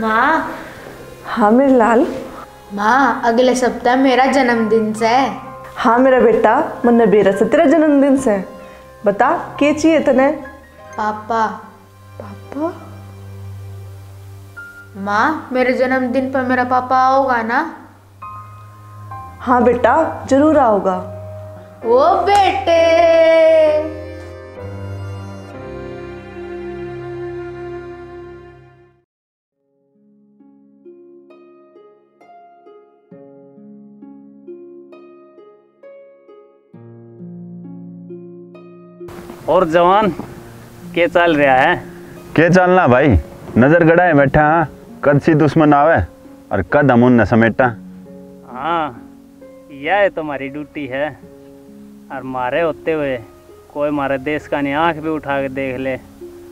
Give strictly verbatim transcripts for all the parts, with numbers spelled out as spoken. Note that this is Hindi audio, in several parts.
माँ। हाँ मेरे लाल। माँ अगले सप्ताह मेरा जन्मदिन से। हाँ मेरा बेटा, मन्ने बेरा से तेरा जन्मदिन से। बता क्या चाहिए तने? पापा। पापा? माँ मेरे जन्मदिन पर मेरा पापा आओगा ना? हाँ बेटा जरूर आओगा। ओ बेटे। और जवान के चाल रहा है? के चालना भाई, नजर गड़ाए बैठा। हाँ कद सी दुश्मन आवे और कद हम उन न समेटा। हाँ यह तुम्हारी ड्यूटी है। और मारे होते हुए कोई मारे देश का नहीं आँख भी उठा के देख ले,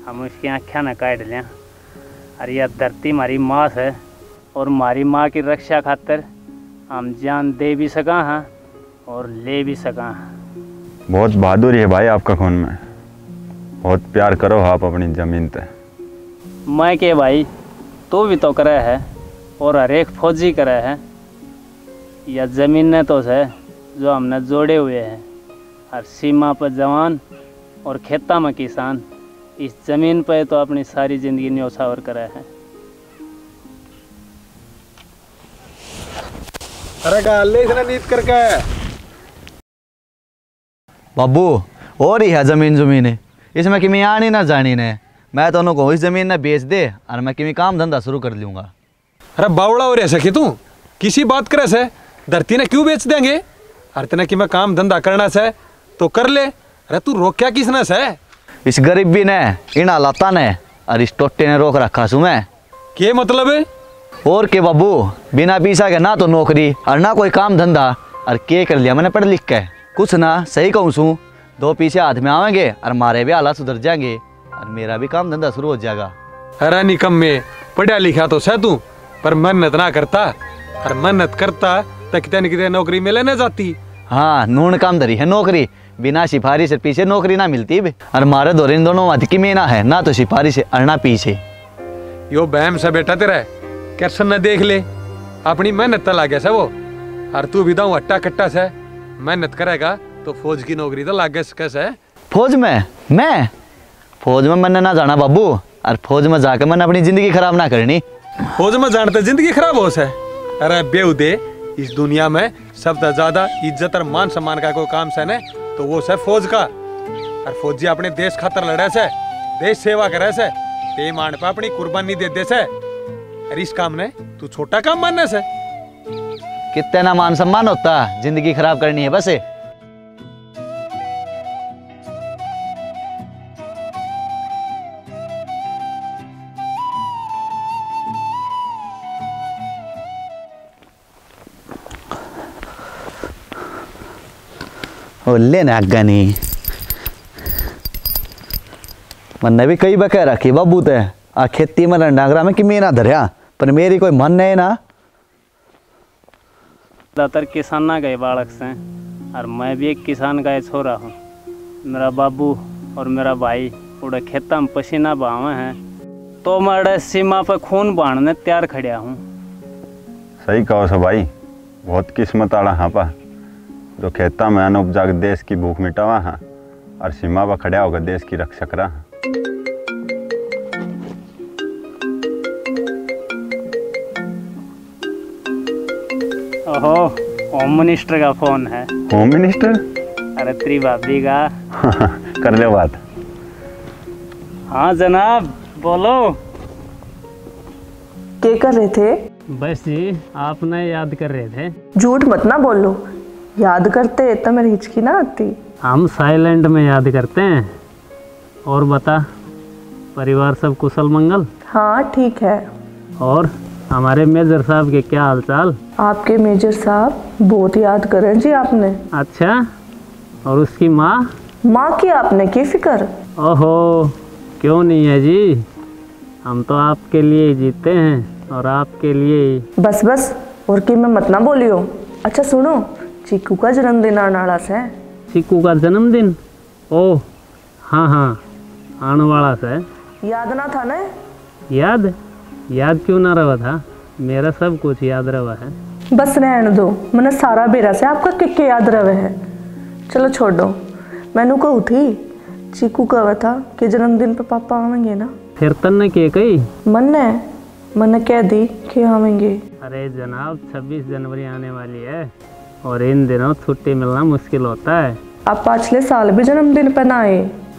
हम उसकी आँखें न काट लें। और यह धरती हमारी माँ है, और हमारी माँ की रक्षा खातर हम जान दे भी सका हाँ और ले भी सका। बहुत बहादुरी है भाई आपका खून में, बहुत प्यार करो आप अपनी ज़मीन पे। मैं के भाई तू भी तो करे है और हर एक फौजी करे है। यह ज़मीन ने तो है जो हमने जोड़े हुए हैं। हर सीमा पर जवान और खेता में किसान, इस ज़मीन पर तो अपनी सारी ज़िंदगी न्योछावर करे है। अरे गाले इतना नीत करके बाबू और ही है जमीन जमीन, इसमें किमी आनी ना जानी ने। मैं तो उनको इस जमीन ने बेच दे और मैं किमी काम धंधा शुरू कर लूँगा। अरे बावड़ा हो रहा सके तू, किसी बात करे से धरती ने क्यों बेच देंगे? अरे तेना कि मैं काम धंधा करना से तो कर ले। अरे तू रोक्या किसने से? इस गरीबी ने, इन हालाता ने और इस टोटे ने रोक रखा सू मैं। के मतलब है? और के बाबू, बिना पीसा के ना तो नौकरी और ना कोई काम धंधा। और के कर लिया मैंने पढ़ लिख के कुछ ना, सही कहूँ सूँ दो पीछे हाथ में आवेंगे और मारे भी हालात सुधर जाएंगे और मेरा भी काम धंधा शुरू हो जाएगा। अरे निकम में पढ़ा लिखा तो सह तू, पर मेहनत ना करता। और मेहनत करता तो कितने न कितने नौकरी मिले न जाती। हाँ नून काम धरी है नौकरी, बिना सिफारिश से पीछे नौकरी ना मिलती। और मारे दोरे इन दोनों वाद की में ना है, ना तो सिफारिश और ना पीछे। यो बहम सा बेटा तेरा कैसन न देख ले, अपनी मेहनत तला गया वो। और तू भी दाऊ हट्टा कट्टा से मेहनत करेगा तो फौज की नौकरी तो लागे कैसे? फौज में मैं फौज में मैंने ना जाना बाबू। और फौज में जाके मैंने अपनी जिंदगी खराब ना करनी। फौज में जानते जिंदगी खराब हो से? अरे बेहुदे, इस दुनिया में सबसे ज्यादा इज्जत और मान सम्मान का कोई काम से न तो वो से फौज का। और फौजी अपने देश खातर लड़े से, देश सेवा करे से, बेमान पर अपनी कुर्बानी दे दे से। अरे इस काम ने तू छोटा काम मानने से? कितने ना मान सम्मान होता, जिंदगी खराब करनी है बस। ओले ना गनी मन भी कई बह रखी बाबू ते आ खेती में डांगरा में कि मैं ना धरिया, पर मेरी कोई मन नहीं ना। ज्यादातर किसाना का बालक से और मैं भी एक किसान का छोरा हूँ। मेरा बाबू और मेरा भाई पूरे खेता में पसीना बहावे हैं, तो मैं सीमा पर खून बहाने तैयार खड़ा हूँ। सही कहो सो भाई, बहुत किस्मत आड़ा हाँ पा जो खेता में अन उपजाग देश की भूख मिटावा हाँ और सीमा पर खड़ा होकर देश की रक्षा करा। ओहो, होम मिनिस्टर का फोन है। Home minister? अरे तेरी भाभी का। कर ले बात। हाँ जनाब बोलो। क्या कर रहे थे? बस जी आपने याद कर रहे थे। झूठ मत ना बोलो, याद करते तो मेरी हिचकी ना आती। हम साइलेंट में याद करते हैं। और बता परिवार सब कुशल मंगल? हाँ ठीक है। और हमारे मेजर साहब के क्या हालचाल? आपके मेजर साहब बहुत याद करें जी आपने। अच्छा, और उसकी माँ? माँ की आपने की फिक्र? ओहो क्यों नहीं है जी, हम तो आपके लिए ही जीते हैं और आपके लिए ही। बस बस, और की मैं मत ना बोलियो। अच्छा सुनो, चीकू का जन्मदिन आने वाला है। चीकू का जन्मदिन? ओह हाँ हाँ आने वाला है। याद ना था ना? याद याद क्यों ना रहा था, मेरा सब कुछ याद रहा है। बस रहन दो, मैंने सारा बेरा से आपका किक्के याद रहा है। चलो छोड़ दो, मैंने कहू थी चीकू कहा था कि जन्मदिन पे पापा आवेंगे ना। फिर तन ने के कही मन्ने मन्ने कह दी कि आवेंगे। अरे जनाब छब्बीस जनवरी आने वाली है और इन दिनों छुट्टी मिलना मुश्किल होता है। आप पिछले साल भी जन्मदिन पर ना आए।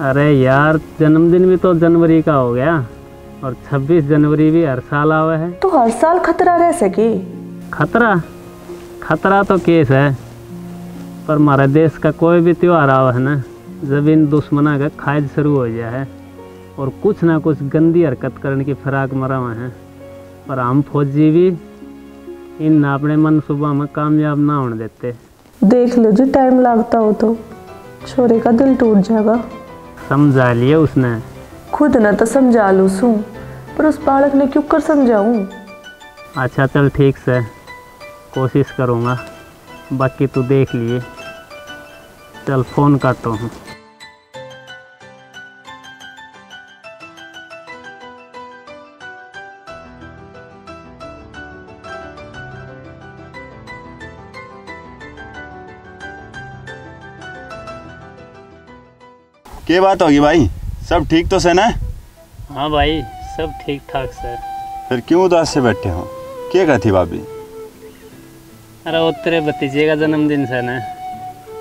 अरे यार जन्मदिन भी तो जनवरी का हो गया और छब्बीस जनवरी भी हर साल आवे है। तो हर साल खतरा रह सके। खतरा खतरा तो केस है, पर हमारे देश का कोई भी त्यौहार आवा है ना, जब इन दुश्मना का खाज शुरू हो गया है और कुछ ना कुछ गंदी हरकत करने की फिराक मरा हुआ है, पर हम फौजी भी इन अपने मनसूबा में कामयाब ना होने देते। देख लो जी टाइम लगता हो तो छोरे का दिल टूट जाएगा। समझा लिया उसने। खुद ना तो समझा लू सू, पर उस बालक ने क्यों कर समझाऊँ। अच्छा चल ठीक से, कोशिश करूँगा, बाकी तू देख लिए। चल फोन करता हूँ। क्या बात होगी भाई, सब ठीक तो से ना? हाँ भाई सब ठीक ठाक सर। फिर क्यों उदास से बैठे हो? क्या कहा थी भाभी? अरे वो तेरे भतीजे का जन्मदिन से ना,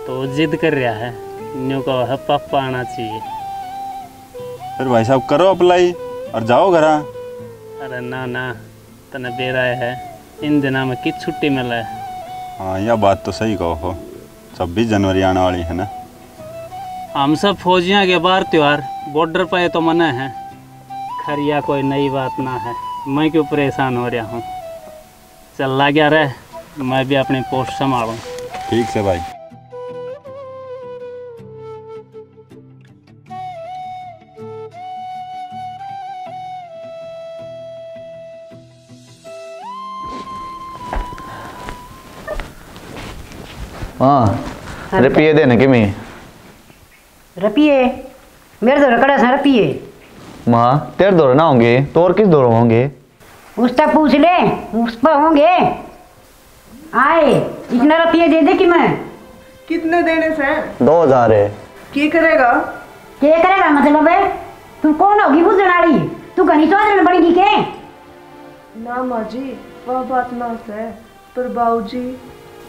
तो जिद कर रहा है, न्यू कहा पापा आना चाहिए। फिर भाई साहब करो अप्लाई और जाओ घर। अरे ना ना तने बेरा है, इन दिनों में की छुट्टी मिला है। हाँ यह बात तो सही कहो हो, छब्बीस जनवरी आने वाली है ना। हम सब फौजियों के बार त्यौहार बॉर्डर पर तो मना है। खैर यह कोई नई बात ना है, मैं क्यों परेशान हो रहा हूँ। चल ला गया रह, मैं भी अपनी पोस्ट संभालूँ। ठीक से भाई। हाँ रुपये देने के में रुपये मेरे दो रकड़ा सा रुपये माँ तेरे दो ना होंगे तो और किस दो होंगे? उससे पूछ ले, उस पर होंगे। आए इतना रुपये दे दे कि मैं। कितने देने से? दो हजार है। क्या करेगा? क्या करेगा मतलब है? तू कौन होगी वो जनाड़ी? तू घनी सोच पड़ेगी के ना माँ जी, वह बात ना है। पर बाबू जी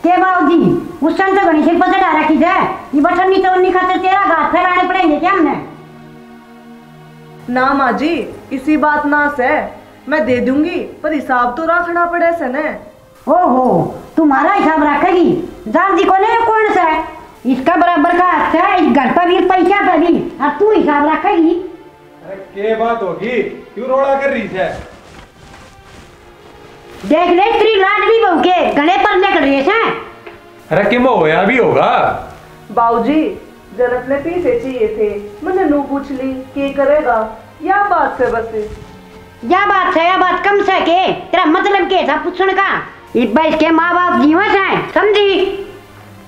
के बाबूजी उस टाइम तो गणेश पसंद आ रखी है। ये बटन नहीं तो उन्हीं खाते तेरा घाट फैलाने पड़ेंगे क्या हमने? ना माँ जी इसी बात ना से मैं दे दूंगी, पर हिसाब तो रखना पड़े से न। ओहो तुम्हारा हिसाब रखेगी? जान जी को नहीं कौन सा है इसका बराबर का हक है, इस घर पर भी पैसा पर भी, और तू हिसाब रखेगी। अरे क्या बात होगी, क्यों रोड़ा कर रही है? देख ले तेरी लाडली बहू के गले पर निकल रही है। अरे कि मैं होया भी होगा। बाबूजी जरूरत ने पैसे चाहिए थे, मैंने नू पूछ ली के करेगा। या बात से बस या बात है, या बात कम से के तेरा मतलब के था पूछने का? इब्बा इसके माँ बाप जीवन से समझी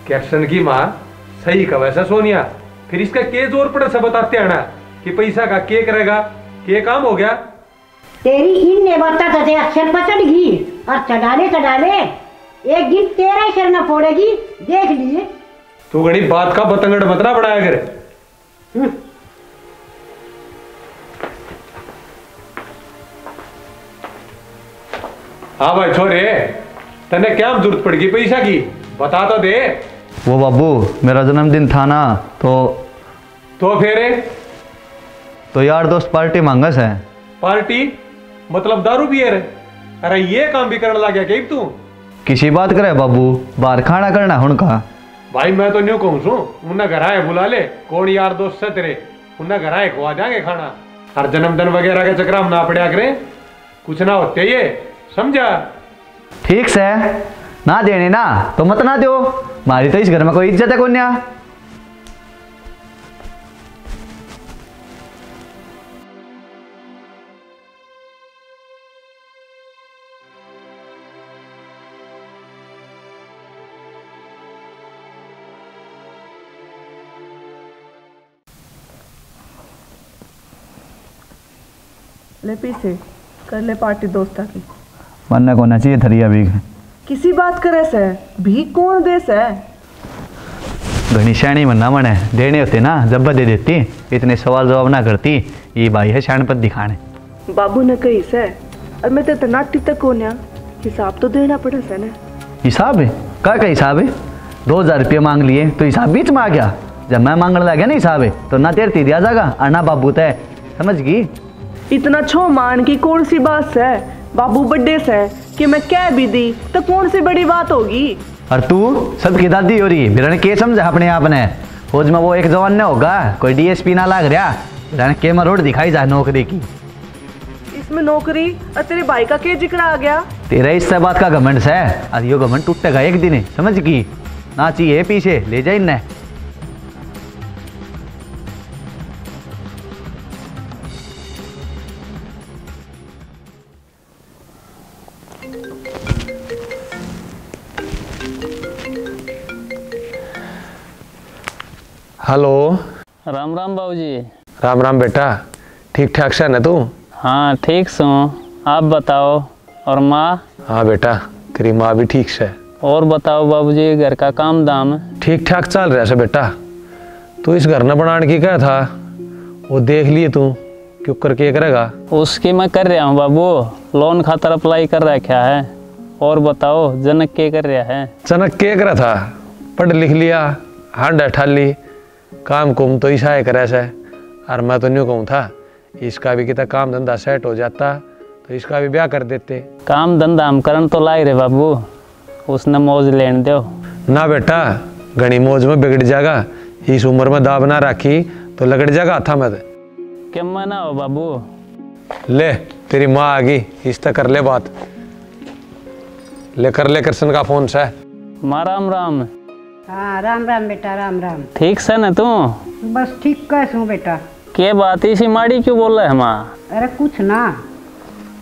कैप्शन की माँ सही का वैसा सोनिया। फिर इसका के जोर पड़े से बताते आना कि पैसा का के करेगा। के काम हो गया तेरी इन ने बता था अक्षर पचट घी और चढ़ाले चढ़ाले एक दिन तेरा शर न फोड़ेगी देख लीजिए। तू घड़ी बात का बतंगड़ बतना बढ़ाया करे। हाँ भाई छोरे तने क्या जरूरत पड़ेगी पैसा की बता तो दे। वो बाबू मेरा जन्मदिन था ना तो तो फिर तो यार दोस्त पार्टी मांगा है। पार्टी मतलब दारू पिए रहे? अरे ये काम भी करने लग गया तू। किसी बात करे बाबू, बाहर खाना करना हुनका। भाई मैं तो न्यू कहूँ सू उन्हें घर आए बुला ले, कौन यार दोस्त से तेरे उन्हें घर आए खवा जाएंगे खाना। हर जन्मदिन वगैरह के चक्कर हम ना पड़ा करे, कुछ ना होते ये समझा। ठीक से ना देने ना तो मत ना दो, हमारी तो इस घर में कोई इज्जत है कौन। ले पीछे कर ले पार्टी दोस्ता की। मरने को ना चाहिए थरिया भीख किसी बात करे से भीख कौन दे से घनी शैणी मना मने देने होते ना जब्बा दे देती इतने सवाल जवाब ना करती। ये भाई है शान पर दिखाने बाबू ने कही से और मैं तो नाटी तक हो हिसाब तो देना पड़ा से ना। हिसाब है क्या का हिसाब है? दो हजार रुपये मांग लिए तो हिसाब बीच में आ गया। जब मैं मांगने लग गया ना हिसाब है तो ना तेरती दिया जाएगा और ना बाबू तय समझ गई। इतना छो मान की कौन सी बात से बाबू बड्डे से कि मैं कह भी दी तो कौन सी बड़ी बात होगी। और तू सबकी दादी हो रही बिरण के समझा अपने आप ने फौज में वो एक जवान ने होगा कोई डीएसपी ना लाग रहा बिरण के में रोड दिखाई जा नौकरी की इसमें नौकरी और तेरे भाई का के जिक्र आ गया। तेरा इस सब बात का घमंड है और यो घमंड टूटेगा एक दिन समझ की ना चाहिए पीछे ले जाए इन्हें। हेलो राम राम बाबूजी। राम राम बेटा ठीक ठाक से न तू? हाँ ठीक सो आप बताओ और माँ? हाँ बेटा तेरी माँ भी ठीक से। और बताओ बाबूजी घर का काम दाम? ठीक ठाक चल रहा है बेटा। तू इस घर न बनाने की क्या था वो देख लिए तू क्यों करके करेगा? उसकी मैं कर रहा हूँ बाबू लोन खातर अप्लाई कर रखा है। और बताओ जनक के कर रहा है? जनक के कर रहा था पढ़ लिख लिया हांडा ठाली काम कुम तो ईसा करे से और मैं तो न्यू कहूँ था इसका भी कितना काम धंधा सेट हो जाता तो इसका भी ब्याह कर देते। काम धंधा हम करन तो लाए रे बाबू उसने मौज लेने दो ना बेटा घनी मौज में बिगड़ जाएगा। इस उम्र में दाब ना राखी तो लगड़ जाएगा हाथा मत क्या मना हो बाबू। ले तेरी माँ आ गई इस तक कर ले बात ले कर ले कृष्ण का फोन से। माँ राम राम। हाँ राम राम बेटा राम राम। ठीक से न तू? बस ठीक कैसू बेटा। के बात इसी माड़ी क्यों बोल रहे है माँ? अरे कुछ ना।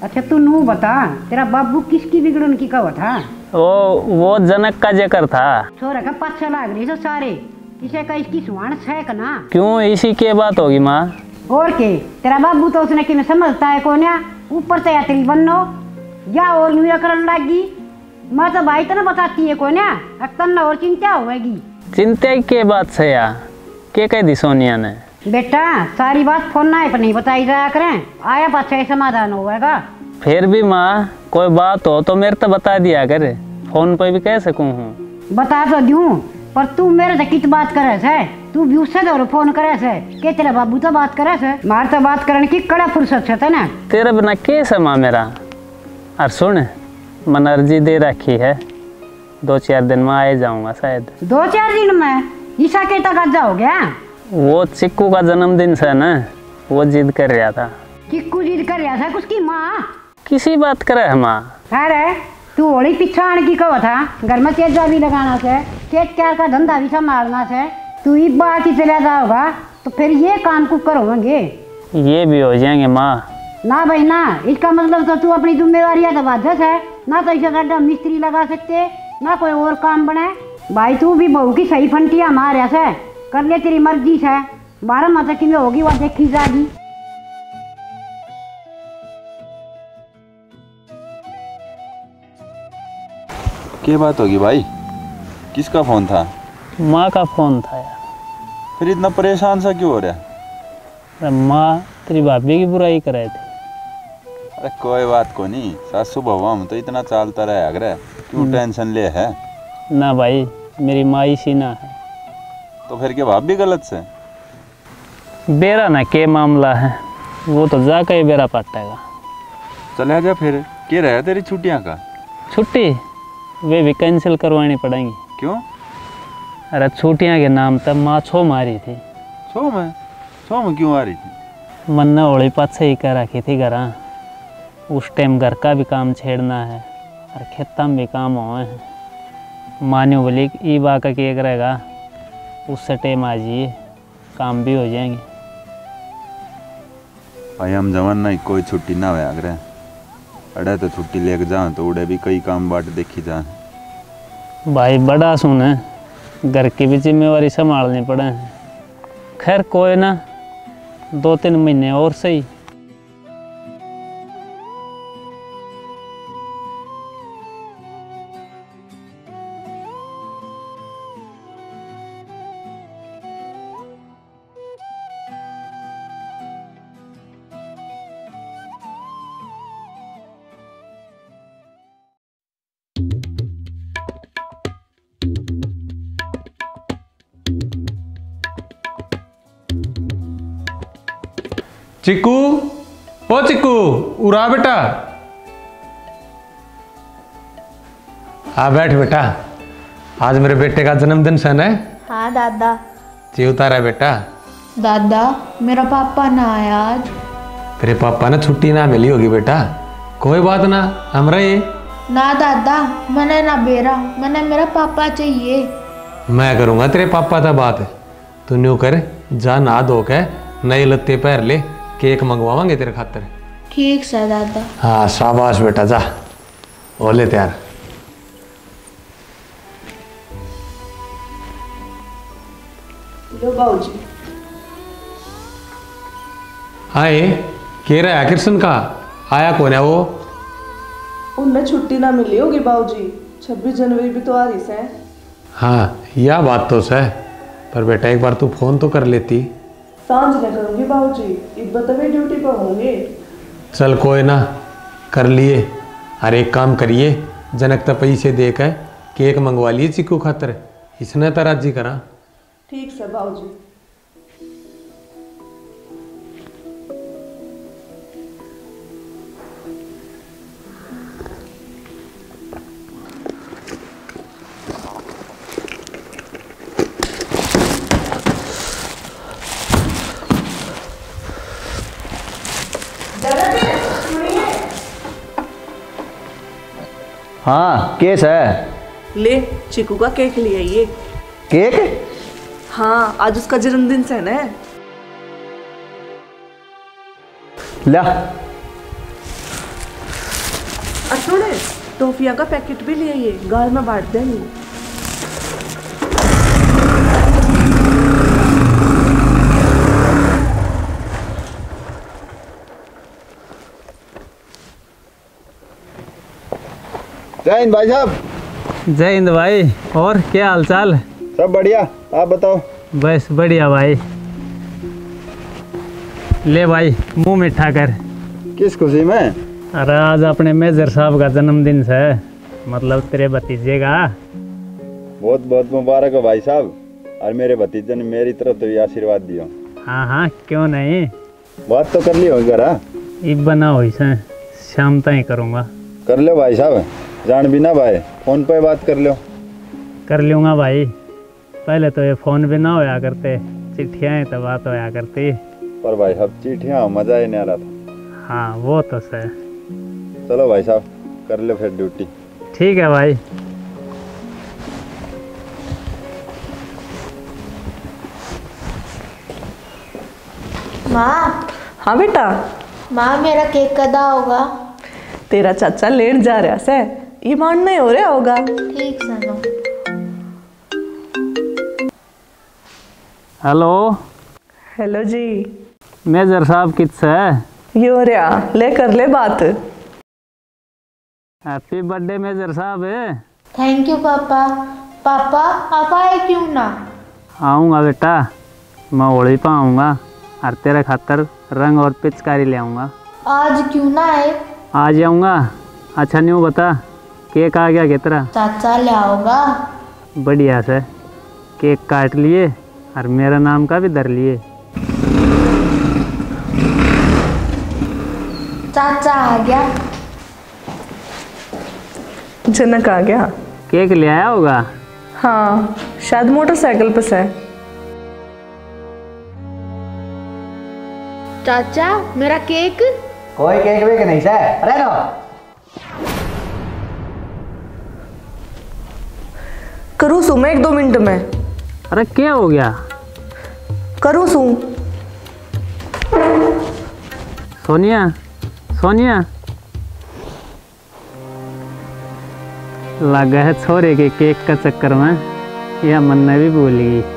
अच्छा तू नू बता तेरा बाबू किसकी बिगड़न की कहा था? ओ वो जनक का जिक्र था। छोरा का पाछा लाग रही सो सारे किसे का इसकी सुहान छेक ना। क्यों इसी के बात होगी माँ? और के तेरा बाबू तो उसने कि समझता है कौन ऊपर से यात्री बनो या और न्यू करन लागी माँ तो भाई तो ना बताती है कोन्या अक्तन और चिंता होगी। चिंता के बात से या के कह दी सोनिया ने? बेटा सारी बात फोन ना पर नहीं बताई जाया करें आया पाछा समाधान होगा। फिर भी माँ कोई बात हो तो मेरे तो बता दिया करे फोन पर भी कह सकूँ हूँ। बता तो दूँ पर तू मेरे से कित बात करे से तू भी उससे तो फोन करे से के तेरा बाबू तो बात करे से मार तो बात करने की कड़ा फुर्सत है ना तेरे बिना के समा मेरा। और सुन मन अर्जी दे रखी है दो चार दिन में आए जाऊंगा शायद। दो चार दिन में ईशा के तक आ जाओगे? वो चिक्कू का जन्मदिन से ना वो जिद कर रहा था। चिक्कू जिद कर रहा था उसकी माँ किसी बात करे है माँ। अरे तू होली पीछा आने की कहो था घर में चेजा भी लगाना से चेज चार का धंधा भी संभालना से तू इस बात ही चला जाओगा तो फिर ये काम को करोगे ये भी हो जाएंगे माँ। ना भाई ना इसका मतलब तो तू अपनी जिम्मेवारियाँ तो बाध्यस है ना तो ऐसा गड्ढा मिस्त्री लगा सकते ना कोई और काम बने। भाई तू भी बहू की सही फंटिया मार ऐसा कर ले तेरी मर्जी से बारह माता की में होगी वह देखी जाएगी। क्या बात होगी भाई किसका फोन था? माँ का फोन था यार। फिर इतना परेशान सा क्यों हो रहा है? माँ तेरी भाभी की बुराई कर रहे थे। अरे कोई बात को नहीं सासू बहू हम तो इतना चलता रहा अगर क्यों टेंशन ले है ना भाई मेरी माँ इसी ना है। तो फिर क्या भाभी गलत से बेरा ना के मामला है वो तो जा कर बेरा पाटेगा। चले जा फिर क्या रहा तेरी छुट्टियाँ का? छुट्टी वे भी कैंसिल करवानी पड़ेंगी। क्यों? अरे छुट्टियाँ के नाम तब माँ छो मारी थी। छो में छो में क्यों आ रही थी? मन ने होली पात से ही कर रखी थी घर उस टाइम घर का भी काम छेड़ना है और खेतों में भी काम हुए हैं मान्यो बोली ई बा का केक रहेगा उससे टाइम आ जाइए काम भी हो जाएंगे। भाई हम जवान ना कोई छुट्टी ना हुआ अगर अड़े तो छुट्टी लेके जाओ तो उड़े भी कई काम बाट देखी जा। भाई बड़ा सुन है घर की भी जिम्मेवारी संभालनी पड़े हैं। खैर कोई ना दो तीन महीने और सही। चिकू, ओ चिकू उरा बेटा। आ बैठ बेटा, आज मेरे बेटे का जन्मदिन सन है। हाँ दादा। जी उतारा बेटा। दादा मेरा पापा ना आया आज। तेरे पापा ने छुट्टी ना मिली होगी बेटा। कोई बात ना, हम रहे। ना दादा मैंने ना बेरा, मैंने मेरा पापा चाहिए। मैं करूँगा तेरे पापा था बात। तू न्यू कर जा, ना धो के नई लत्ते पैर ले, केक मंगवावांगे तेरे खातिर। ठीक है दादा। हाँ शाबाश बेटा, जा हो ले तैयार। हाय कह रहा है कृष्ण का आया कौन है वो? उनमें छुट्टी ना मिली होगी बाबूजी, छब्बीस जनवरी भी तो आ रही है। हाँ यह बात तो सही, पर बेटा एक बार तू फोन तो कर लेती। सांझ में करूँगी बाबूजी, इब्बत भी ड्यूटी पर होंगे। चल कोई ना, कर लिए। अरे एक काम करिए, जनक तक पैसे देकर केक मंगवा लिए चिकू खातर, इसने तो राजी करा। ठीक है बाबूजी। हाँ केस है, ले चिकू का केक ले आइए। केक? हाँ आज उसका जन्मदिन है ना। ला अटोड़े टॉफियाँ का पैकेट भी ले आइए, घर में बांट देंगे। जय हिंद भाई साहब। जय हिंद भाई, और क्या हालचाल? सब बढ़िया, आप बताओ? बस बढ़िया भाई। ले भाई मुंह मीठा कर। किस खुशी में? अरे आज अपने मेजर साहब का जन्मदिन है, मतलब तेरे भतीजे का। बहुत बहुत मुबारक हो भाई साहब, और मेरे भतीजे ने मेरी तरफ तो आशीर्वाद दिया। हाँ हाँ क्यों नहीं। बात तो कर ली होगी जरा? इब बना हुई से शाम तक ही करूँगा। कर लो भाई साहब, जान भी ना भाई, फ़ोन पे बात कर लो। कर लूँगा भाई, पहले तो ये फ़ोन भी ना होया करते, चिट्ठियाँ तो बात होया करती। पर भाई साहब चिट्ठियाँ मज़ा ही नहीं आ रहा था। हाँ वो तो सर। चलो भाई साहब कर लो फिर ड्यूटी। ठीक है भाई। माँ। हाँ बेटा। माँ मेरा केक कदा होगा? तेरा चाचा लेट जा रहा से, ये मान नहीं हो रहा होगा। ठीक सनो। हेलो। हेलो जी। मेजर साहब किस है? ये हो रहा, ले कर ले बात। हैप्पी बर्थडे मेजर साहब। थैंक यू पापा। पापा आप आए क्यों ना? आऊँगा बेटा, मैं होली पर आऊँगा, और तेरे खातर रंग और पिचकारी ले आऊँगा। आज क्यों ना आए? आ जाऊँगा। अच्छा न्यू बता, केक आ गया कितना? चाचा ले आओगा। बढ़िया से केक काट लिए, और मेरा नाम का भी धर लिए। चाचा आ गया, जनक आ गया। केक ले आया होगा? हाँ शायद मोटरसाइकिल पर से। चाचा मेरा केक? कोई केक वेक नहीं सर। अरे करूँ सू मैं एक दो मिनट में। अरे क्या हो गया? करूँ सू। सोनिया सोनिया लगा है छोरे के केक का चक्कर में, यह मन भी भूल गई।